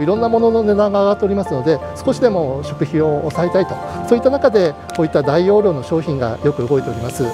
いろんなものの値段が上がっておりますので、少しでも食費を抑えたいと、そういった中でこういった大容量の商品がよく動いております。